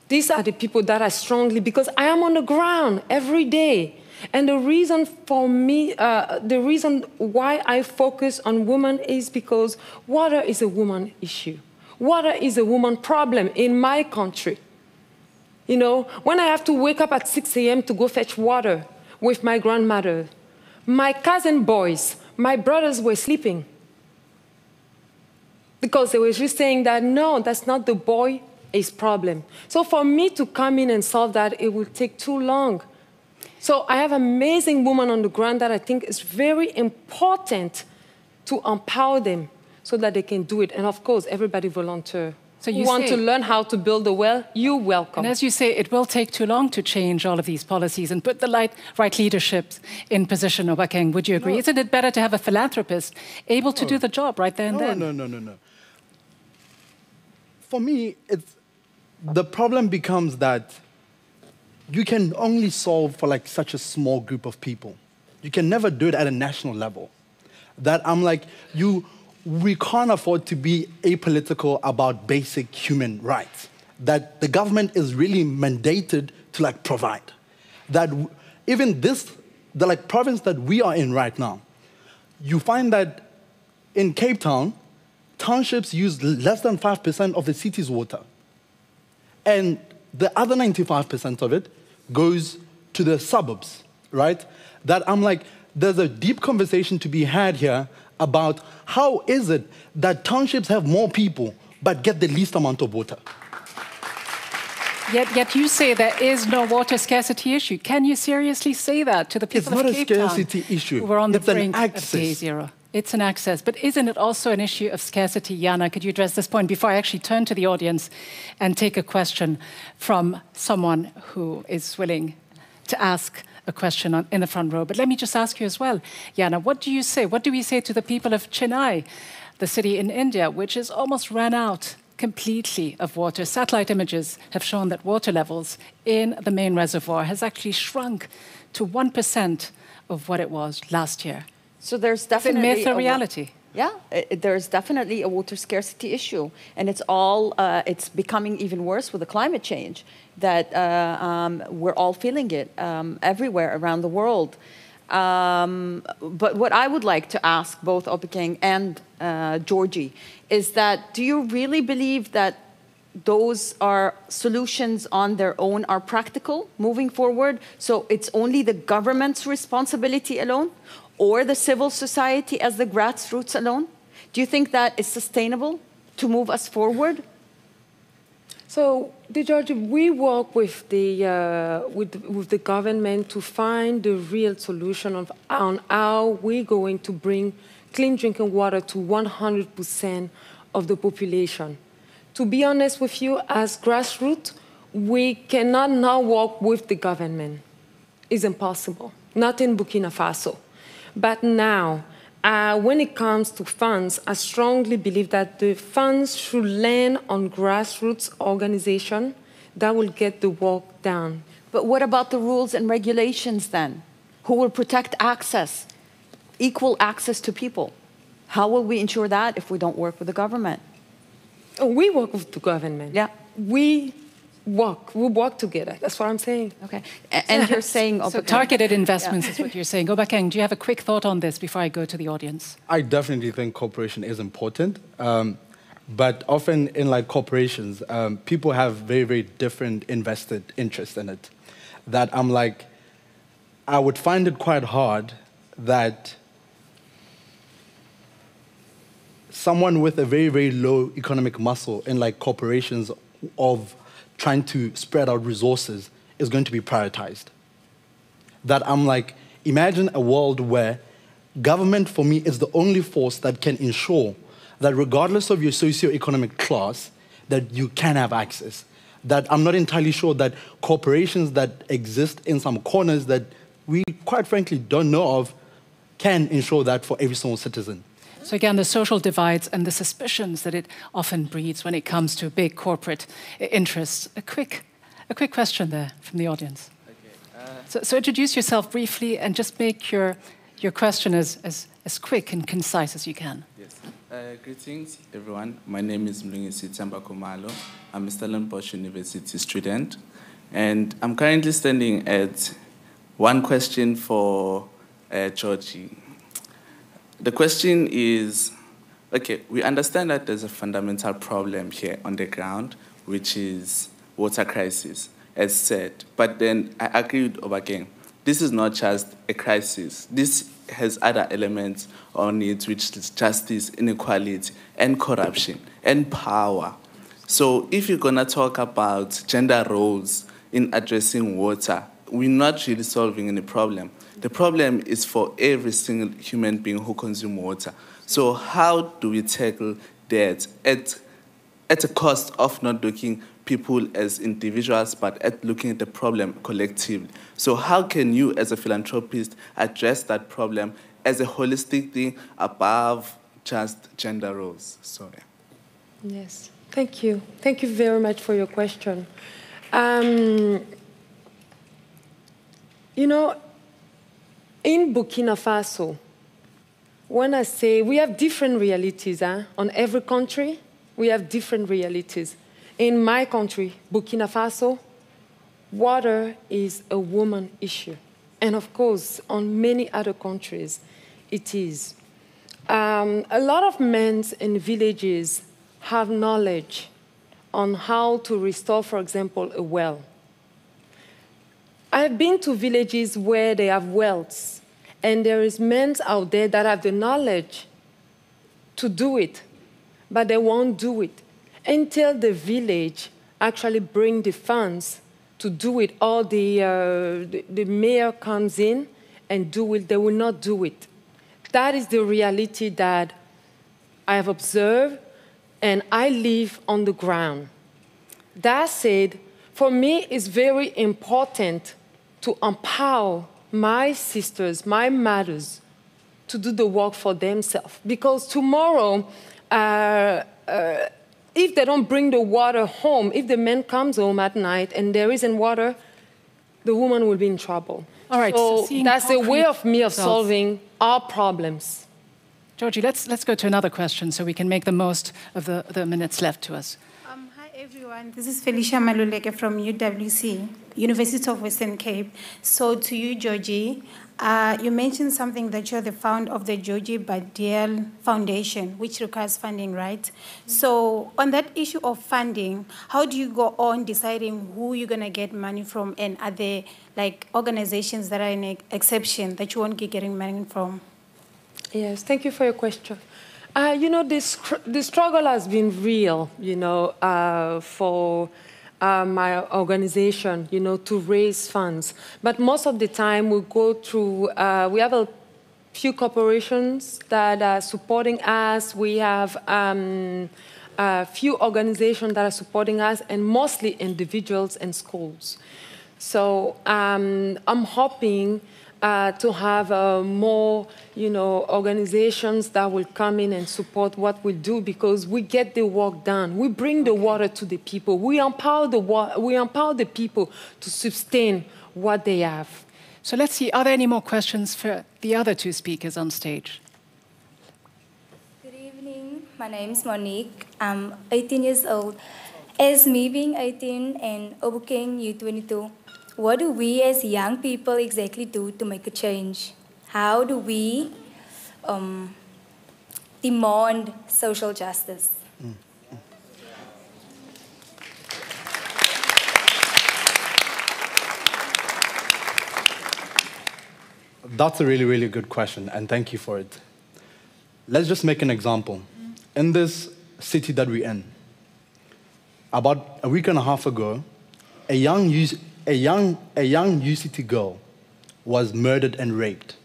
These are the people that are strongly, because I am on the ground every day. And the reason for me, uh, the reason why I focus on women is because water is a woman issue. Water is a woman problem in my country. You know, when I have to wake up at six A M to go fetch water with my grandmother, my cousin boys, my brothers were sleeping. Because they were just saying that, no, that's not the boy's problem. So for me to come in and solve that, it will take too long. So I have amazing women on the ground that I think is very important to empower them so that they can do it. And of course, everybody volunteer. So you want to learn how to build a well, you're welcome. And as you say, it will take too long to change all of these policies and put the light, right leadership in position, Obakeng. Would you agree? No. Isn't it better to have a philanthropist able no. to do the job right there and no, then? No, no, no, no, no. For me, it's, the problem becomes that you can only solve for like such a small group of people. You can never do it at a national level. That I'm like, you, we can't afford to be apolitical about basic human rights. That the government is really mandated to like provide. That even this, the like province that we are in right now, you find that in Cape Town, townships use less than five percent of the city's water. And the other ninety-five percent of it goes to the suburbs, right? That I'm like, there's a deep conversation to be had here about how is it that townships have more people but get the least amount of water? Yet, yet you say there is no water scarcity issue. Can you seriously say that to the people of Cape Town? It's not a scarcity issue. We're on the brink of day zero. It's an access, but isn't it also an issue of scarcity? Yana, could you address this point before I actually turn to the audience and take a question from someone who is willing to ask a question on, in the front row? But let me just ask you as well, Yana, what do you say? What do we say to the people of Chennai, the city in India, which is almost ran out completely of water? Satellite images have shown that water levels in the main reservoir has actually shrunk to one percent of what it was last year. So there's definitely it's a myth or reality. Yeah, it, there's definitely a water scarcity issue, and it's all—it's uh, becoming even worse with the climate change that uh, um, we're all feeling it um, everywhere around the world. Um, but what I would like to ask both Obakeng and uh, Georgie is that: do you really believe that those are solutions on their own are practical moving forward? So it's only the government's responsibility alone, or the civil society as the grassroots alone? Do you think that is sustainable to move us forward? So, Georgie, we work with the, uh, with, with the government to find the real solution of, on how we're going to bring clean drinking water to one hundred percent of the population. To be honest with you, as grassroots, we cannot now work with the government. It's impossible, not in Burkina Faso. But now, uh, when it comes to funds, I strongly believe that the funds should land on grassroots organizations that will get the walk down. But what about the rules and regulations then? Who will protect access, equal access to people? How will we ensure that if we don't work with the government? Oh, we work with the government. Yeah. We walk. We walk together. That's what I'm saying. Okay. And you're saying... so targeted investments yeah. is what you're saying. Obakeng, do you have a quick thought on this before I go to the audience? I definitely think cooperation is important. Um, but often in like corporations, um, people have very, very different invested interests in it. That I'm like, I would find it quite hard that someone with a very, very low economic muscle in like corporations of trying to spread out resources is going to be prioritized. That I'm like, imagine a world where government for me is the only force that can ensure that regardless of your socioeconomic class, that you can have access. That I'm not entirely sure that corporations that exist in some corners that we quite frankly don't know of can ensure that for every single citizen. So again, the social divides and the suspicions that it often breeds when it comes to big corporate interests. A quick, a quick question there from the audience. Okay, uh... so, so introduce yourself briefly and just make your, your question as, as, as quick and concise as you can. Yes. Uh, greetings, everyone. My name is Mlungisi Sitambakomalo. I'm a Stellenbosch University student. And I'm currently standing at one question for uh, Georgie. The question is, okay, we understand that there's a fundamental problem here on the ground, which is water crisis, as said. But then I agree with Obakeng. This is not just a crisis. This has other elements on it, which is justice, inequality, and corruption, and power. So if you're going to talk about gender roles in addressing water, we're not really solving any problem. The problem is for every single human being who consumes water. So how do we tackle that at, at a cost of not looking people as individuals, but at looking at the problem collectively? So how can you, as a philanthropist, address that problem as a holistic thing above just gender roles? Sorry. Yes, thank you. Thank you very much for your question. Um, you know, in Burkina Faso, when I say we have different realities, huh? On every country, we have different realities. In my country, Burkina Faso, water is a woman issue. And of course, on many other countries, it is. Um, a lot of men in villages have knowledge on how to restore, for example, a well. I've been to villages where they have wells, and there is men out there that have the knowledge to do it, but they won't do it until the village actually bring the funds to do it, or the, uh, the, the mayor comes in and do it. They will not do it. That is the reality that I have observed, and I live on the ground. That said, for me, it's very important to empower my sisters, my mothers, to do the work for themselves. Because tomorrow, uh, uh, if they don't bring the water home, if the man comes home at night and there isn't water, the woman will be in trouble. All right. So, so that's a way of me of solving our problems. Georgie, let's, let's go to another question so we can make the most of the, the minutes left to us. Everyone, this is Felicia Maluleke from U W C, University of Western Cape. So to you, Georgie, uh, you mentioned something that you're the founder of the Georgie Badiel Foundation, which requires funding, right? Mm-hmm. So on that issue of funding, how do you go on deciding who you're going to get money from, and are there like organizations that are an exception that you won't be getting money from? Yes, thank you for your question. Uh, you know, this, the struggle has been real, you know, uh, for uh, my organization, you know, to raise funds. But most of the time we go through, uh, we have a few corporations that are supporting us. We have um, a few organizations that are supporting us, and mostly individuals and schools. So um, I'm hoping uh, to have uh, more, you know, organizations that will come in and support what we do, because we get the work done. We bring the water to the people. We empower the wa- we empower the people to sustain what they have. So let's see, are there any more questions for the other two speakers on stage? Good evening, my name is Monique. I'm eighteen years old. As me being eighteen and Obakeng U twenty-two, what do we as young people exactly do to make a change? How do we um, demand social justice? Mm. That's a really, really good question, and thank you for it. Let's just make an example. In this city that we're in, about a week and a half ago, a young, a young, a young U C T girl was murdered and raped,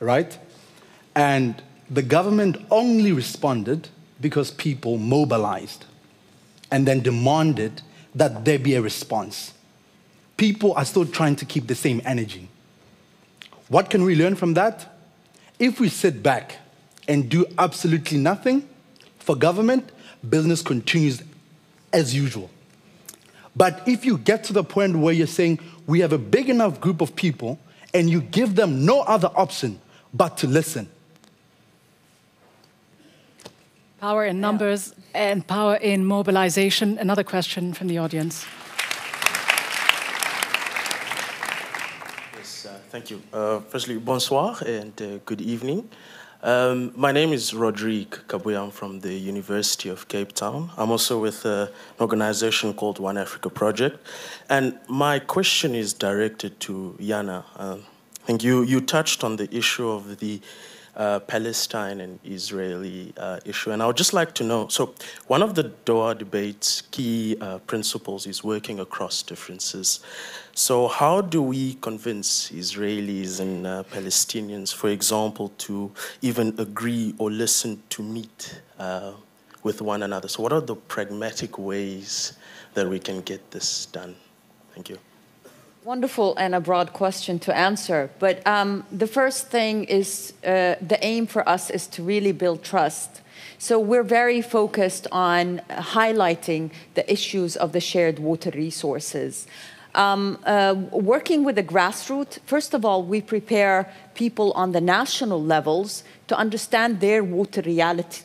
right? And the government only responded because people mobilized and then demanded that there be a response. People are still trying to keep the same energy. What can we learn from that? If we sit back and do absolutely nothing for government, business continues as usual. But if you get to the point where you're saying, we have a big enough group of people, and you give them no other option but to listen. Power in numbers and power in mobilization. Another question from the audience. Thank you. Uh, firstly, bonsoir and uh, good evening. Um, my name is Rodrigue Kabuya. I'm from the University of Cape Town. I'm also with uh, an organization called One Africa Project. And my question is directed to Yana. Uh, I think you, you touched on the issue of the uh, Palestine and Israeli uh, issue. And I would just like to know, so one of the Doha Debates' key uh, principles is working across differences. So how do we convince Israelis and uh, Palestinians, for example, to even agree or listen to meet uh, with one another? So what are the pragmatic ways that we can get this done? Thank you. Wonderful and a broad question to answer. But um, the first thing is uh, the aim for us is to really build trust. So we're very focused on highlighting the issues of the shared water resources. Um, uh, working with the grassroots, first of all, we prepare people on the national levels to understand their water reality,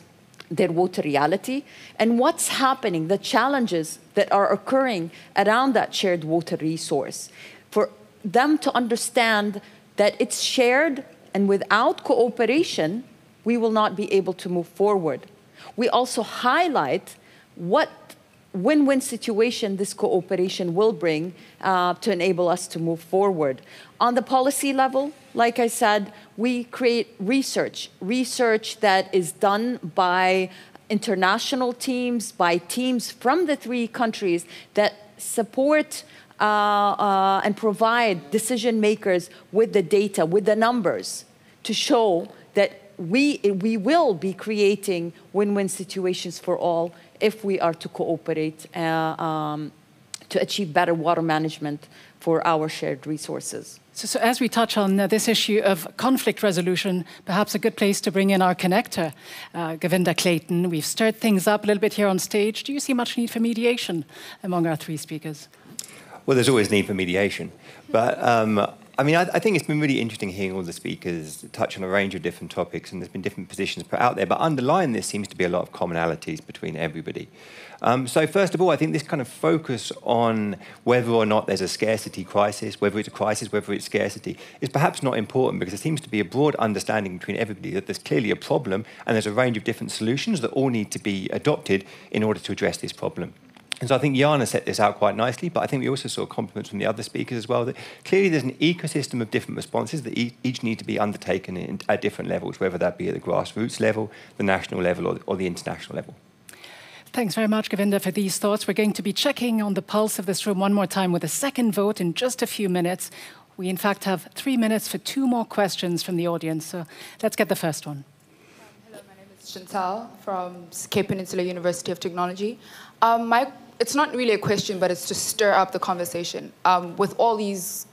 their water reality, and what's happening, the challenges that are occurring around that shared water resource. For them to understand that it's shared, and without cooperation, we will not be able to move forward. We also highlight what win-win situation this cooperation will bring uh, to enable us to move forward. On the policy level, like I said, we create research, research that is done by international teams, by teams from the three countries that support uh, uh, and provide decision makers with the data, with the numbers, to show that we, we will be creating win-win situations for all if we are to cooperate uh, um, to achieve better water management for our shared resources. So, so as we touch on uh, this issue of conflict resolution, perhaps a good place to bring in our connector, uh, Govinda Clayton. We've stirred things up a little bit here on stage. Do you see much need for mediation among our three speakers? Well, there's always need for mediation. But um, I mean, I, I think it's been really interesting hearing all the speakers touch on a range of different topics, and there's been different positions put out there, but underlying this seems to be a lot of commonalities between everybody. Um, so first of all, I think this kind of focus on whether or not there's a scarcity crisis, whether it's a crisis, whether it's scarcity, is perhaps not important, because there seems to be a broad understanding between everybody that there's clearly a problem and there's a range of different solutions that all need to be adopted in order to address this problem. And so I think Yana set this out quite nicely, but I think we also saw compliments from the other speakers as well, that clearly there's an ecosystem of different responses that each need to be undertaken in, at different levels, whether that be at the grassroots level, the national level, or, or the international level. Thanks very much, Govinda, for these thoughts. We're going to be checking on the pulse of this room one more time with a second vote in just a few minutes. We, in fact, have three minutes for two more questions from the audience, so let's get the first one. Hello, my name is Chantal from Cape Peninsula University of Technology. Um, my It's not really a question, but it's to stir up the conversation. Um, with all these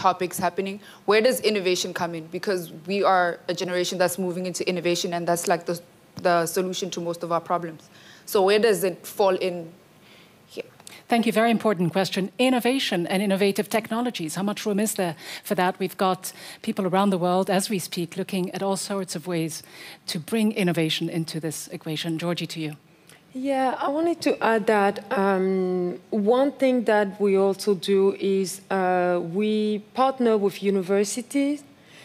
topics happening, where does innovation come in? Because we are a generation that's moving into innovation, and that's like the, the solution to most of our problems. So where does it fall in here? Thank you. Very important question. Innovation and innovative technologies. How much room is there for that? We've got people around the world, as we speak, looking at all sorts of ways to bring innovation into this equation. Georgie, to you. Yeah, I wanted to add that um, one thing that we also do is uh, we partner with universities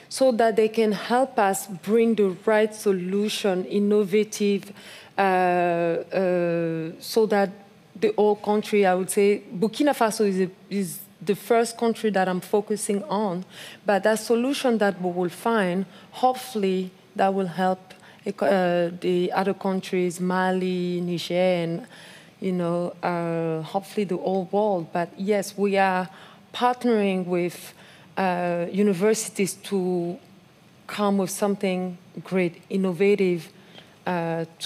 so that they can help us bring the right solution, innovative, uh, uh, so that the whole country, I would say, Burkina Faso is, a, is the first country that I'm focusing on, but that solution that we will find, hopefully, that will help Uh, the other countries, Mali, Niger, and, you know, uh, hopefully the whole world. But yes, we are partnering with uh, universities to come with something great, innovative, Uh,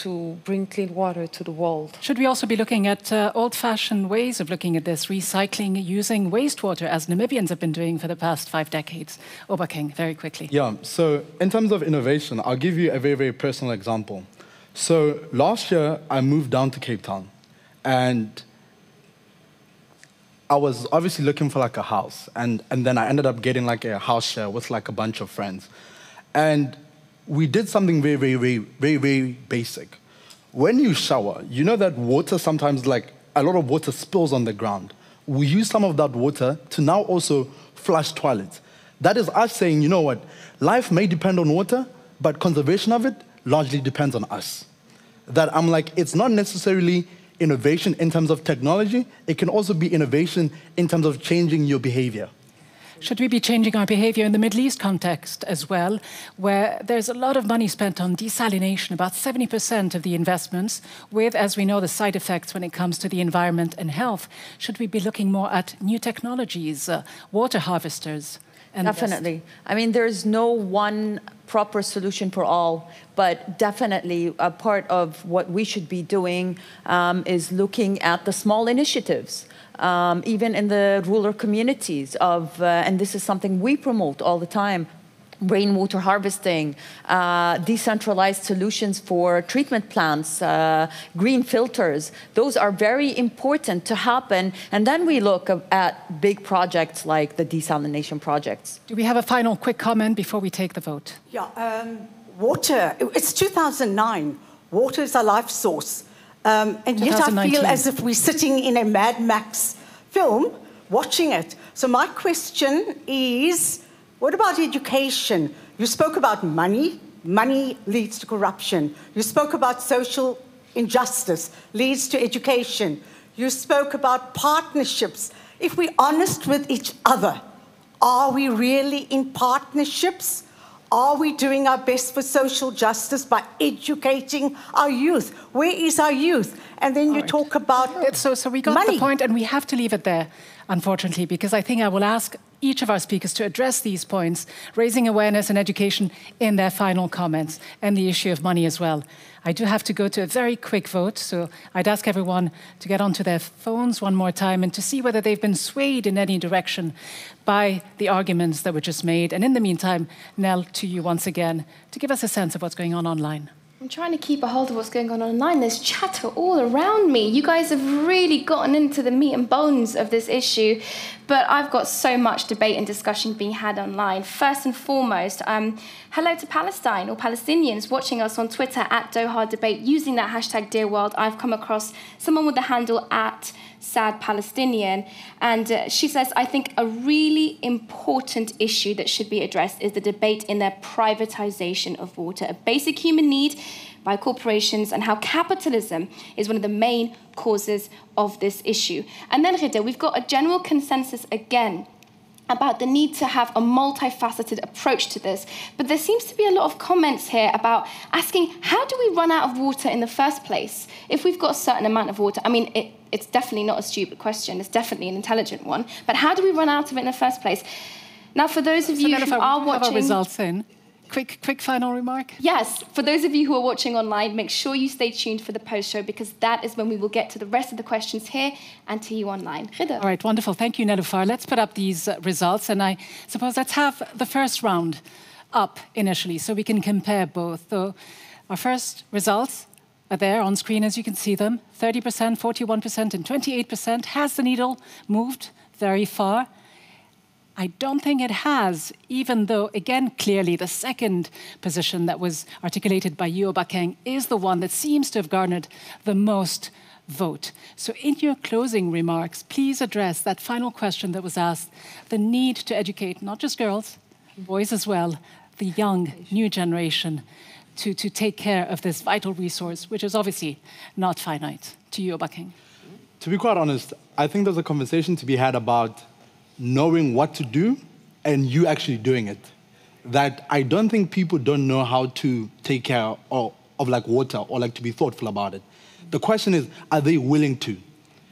to bring clean water to the world. Should we also be looking at uh, old-fashioned ways of looking at this, recycling, using wastewater, as Namibians have been doing for the past five decades? Obakeng, very quickly. Yeah, so in terms of innovation, I'll give you a very, very personal example. So last year, I moved down to Cape Town, and I was obviously looking for like a house, and, and then I ended up getting like a house share with like a bunch of friends. And we did something very, very, very, very, very basic. When you shower, you know that water sometimes, like, a lot of water spills on the ground. We use some of that water to now also flush toilets. That is us saying, you know what, life may depend on water, but conservation of it largely depends on us. That I'm like, it's not necessarily innovation in terms of technology, it can also be innovation in terms of changing your behavior. Should we be changing our behavior in the Middle East context as well, where there's a lot of money spent on desalination, about seventy percent of the investments, with, as we know, the side effects when it comes to the environment and health? Should we be looking more at new technologies, uh, water harvesters? And definitely. I mean, there's no one proper solution for all, but definitely a part of what we should be doing um, is looking at the small initiatives. Um, even in the rural communities of, uh, and this is something we promote all the time, rainwater harvesting, uh, decentralized solutions for treatment plants, uh, green filters. Those are very important to happen. And then we look at big projects like the desalination projects. Do we have a final quick comment before we take the vote? Yeah, um, water, it's two thousand nine. Water is a life source. Um, and yet I feel as if we're sitting in a Mad Max film watching it. So my question is, what about education? You spoke about money. Money leads to corruption. You spoke about social injustice, leads to education. You spoke about partnerships. If we're honest with each other, are we really in partnerships? Are we doing our best for social justice by educating our youth? Where is our youth? And then you talk about so, so we got money. The point, and we have to leave it there, unfortunately, because I think I will ask each of our speakers to address these points, raising awareness and education, in their final comments, and the issue of money as well. I do have to go to a very quick vote, so I'd ask everyone to get onto their phones one more time and to see whether they've been swayed in any direction by the arguments that were just made. And in the meantime, Nell, to you once again, to give us a sense of what's going on online. I'm trying to keep a hold of what's going on online. There's chatter all around me. You guys have really gotten into the meat and bones of this issue, but I've got so much debate and discussion being had online. First and foremost, um, hello to Palestine or Palestinians watching us on Twitter at Doha Debate using that hashtag Dear World. I've come across someone with the handle at Sad Palestinian, and uh, she says, I think a really important issue that should be addressed is the debate in their privatization of water, a basic human need by corporations, and how capitalism is one of the main causes of this issue. And then, Ghida, we've got a general consensus again about the need to have a multifaceted approach to this. But there seems to be a lot of comments here about asking, how do we run out of water in the first place if we've got a certain amount of water? I mean, it, it's definitely not a stupid question. It's definitely an intelligent one. But how do we run out of it in the first place? Now, for those of so you who I, are watching... Have our results in. Quick, quick final remark? Yes. For those of you who are watching online, make sure you stay tuned for the post-show, because that is when we will get to the rest of the questions here and to you online. Ghida. All right, wonderful. Thank you, Nelufar. Let's put up these uh, results, and I suppose let's have the first round up initially so we can compare both. So our first results are there on screen as you can see them. thirty percent, forty-one percent, and twenty-eight percent. Has the needle moved very far? I don't think it has, even though, again, clearly the second position that was articulated by you, Obakeng, is the one that seems to have garnered the most vote. So in your closing remarks, please address that final question that was asked, the need to educate not just girls, boys as well, the young, new generation, to, to take care of this vital resource, which is obviously not finite. To you, Obakeng. To be quite honest, I think there's a conversation to be had about knowing what to do and you actually doing it. That I don't think people don't know how to take care of, of like water or like to be thoughtful about it. The question is, are they willing to?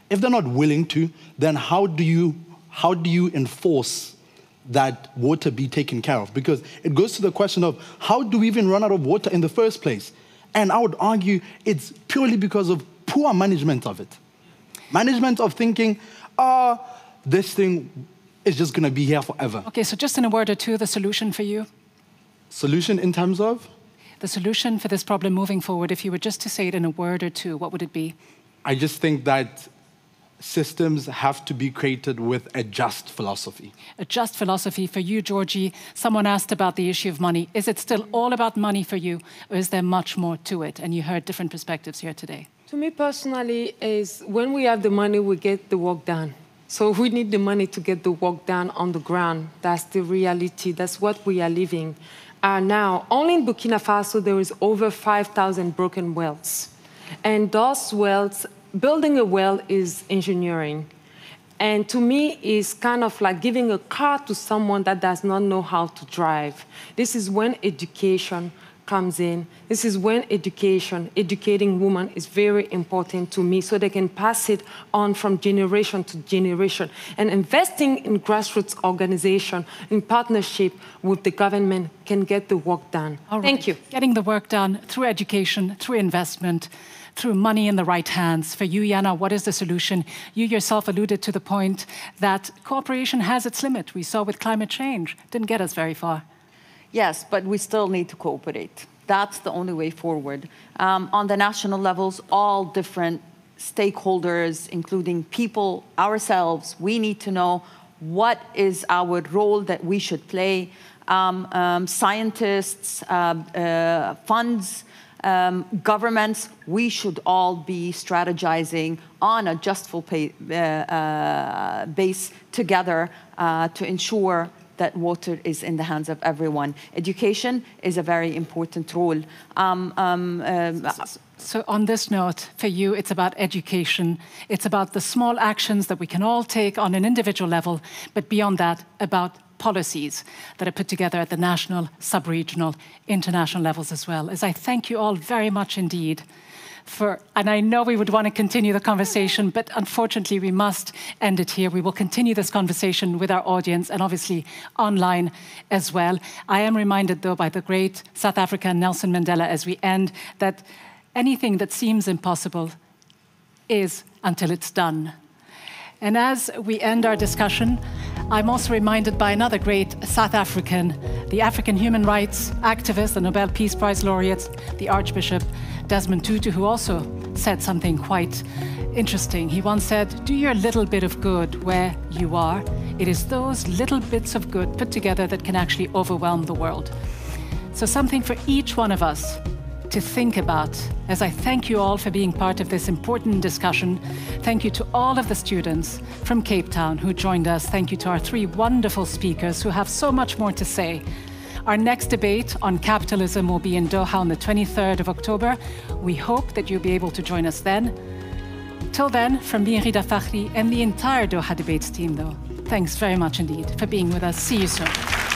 If they're not willing to, then how do you, how do you enforce that water be taken care of? Because it goes to the question of how do we even run out of water in the first place? And I would argue it's purely because of poor management of it. Management of thinking, ah, uh, this thing is just going to be here forever. Okay, so just in a word or two, the solution for you? Solution in terms of? The solution for this problem moving forward, if you were just to say it in a word or two, what would it be? I just think that systems have to be created with a just philosophy. A just philosophy. For you, Georgie, someone asked about the issue of money. Is it still all about money for you, or is there much more to it? And you heard different perspectives here today. To me personally, is when we have the money, we get the work done. So we need the money to get the work done on the ground. That's the reality. That's what we are living. Uh, now, only in Burkina Faso, there is over five thousand broken wells. And those wells, building a well is engineering. And to me, it's kind of like giving a car to someone that does not know how to drive. This is when education comes in. This is when education, educating women is very important to me, so they can pass it on from generation to generation. And investing in grassroots organization in partnership with the government can get the work done. All right. Thank you. Getting the work done through education, through investment, through money in the right hands. For you, Yana, what is the solution? You yourself alluded to the point that cooperation has its limit. We saw with climate change, didn't get us very far. Yes, but we still need to cooperate. That's the only way forward. Um, on the national levels, all different stakeholders, including people, ourselves, we need to know what is our role that we should play. Um, um, scientists, uh, uh, funds, um, governments, we should all be strategizing on a justful pay, uh, uh, base together uh, to ensure that water is in the hands of everyone. Education is a very important role. Um, um, um, so, so on this note, for you, it's about education. It's about the small actions that we can all take on an individual level, but beyond that, about policies that are put together at the national, sub-regional, international levels as well. As I thank you all very much indeed. For, and I know we would want to continue the conversation, but unfortunately we must end it here. We will continue this conversation with our audience and obviously online as well. I am reminded though by the great South African Nelson Mandela as we end that anything that seems impossible is until it's done. And as we end our discussion, I'm also reminded by another great South African, the African human rights activist, the Nobel Peace Prize laureate, the Archbishop Desmond Tutu, who also said something quite interesting. He once said, do your little bit of good where you are. It is those little bits of good put together that can actually overwhelm the world. So something for each one of us to think about. As I thank you all for being part of this important discussion, thank you to all of the students from Cape Town who joined us. Thank you to our three wonderful speakers who have so much more to say. Our next debate on capitalism will be in Doha on the twenty-third of October. We hope that you'll be able to join us then. Till then, from me, Ghida Fakhry, and the entire Doha Debates team, though, thanks very much indeed for being with us. See you soon.